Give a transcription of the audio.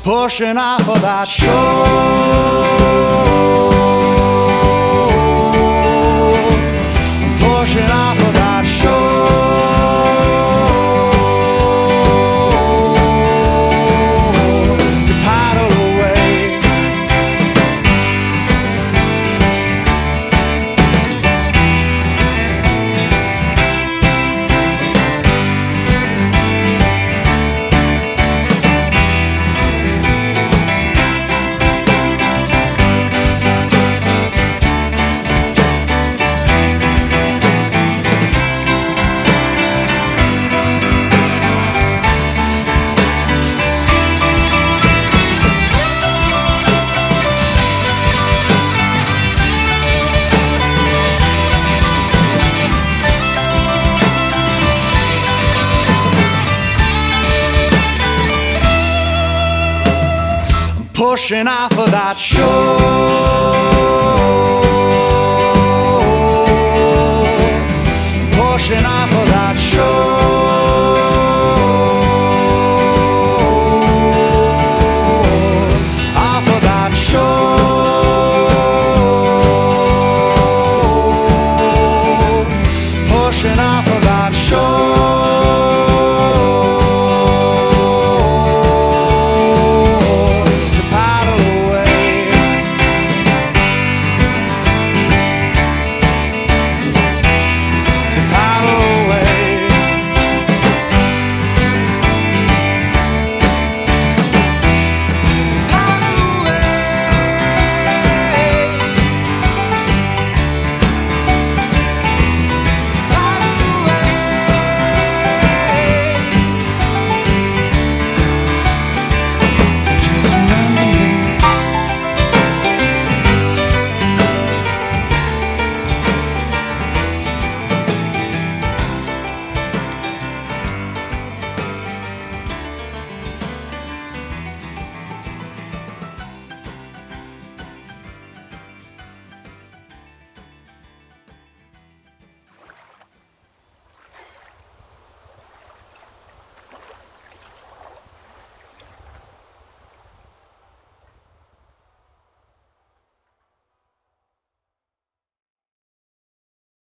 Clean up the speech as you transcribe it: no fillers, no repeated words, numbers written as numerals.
Pushing off of that shore.